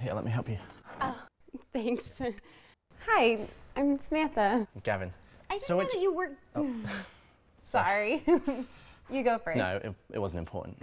Here, let me help you. Oh, thanks. Hi, I'm Samantha. Gavin. I didn't know that you worked... Oh. Sorry. You go first. No, it wasn't important.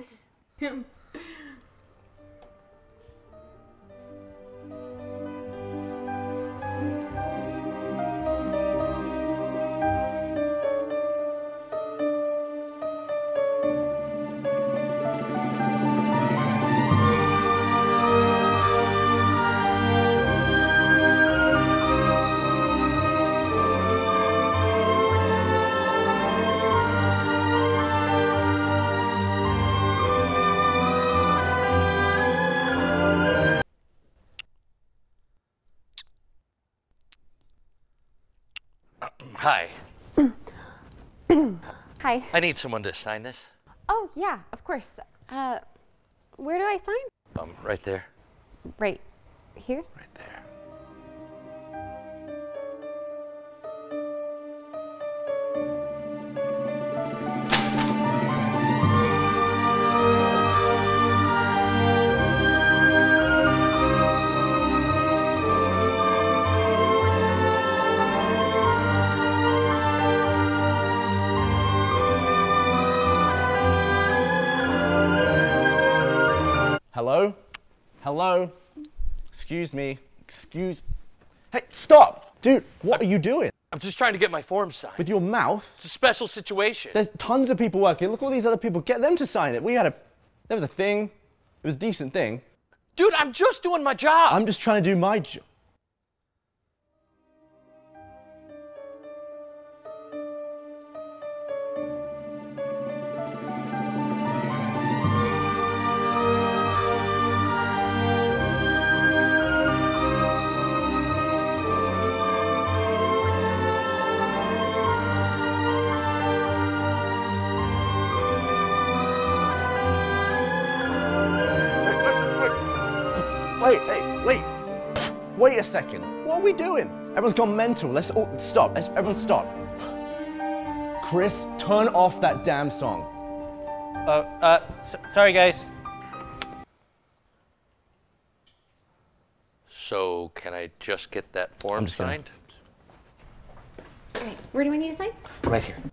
Hi. Hi. I need someone to sign this. Oh, yeah, of course. Where do I sign? Right there. Right here? Right there. Hello? Hello? Excuse me. Excuse... Hey, stop! Dude, what are you doing? I'm just trying to get my form signed. With your mouth? It's a special situation. There's tons of people working. Look, all these other people. Get them to sign it. There was a thing. It was a decent thing. Dude, I'm just doing my job. I'm just trying to do my job. Wait a second. What are we doing? Everyone's gone mental. Let's all stop. Everyone stop. Chris, turn off that damn song. Sorry guys. So, can I just get that form signed? All right, where do I need to sign? Right here.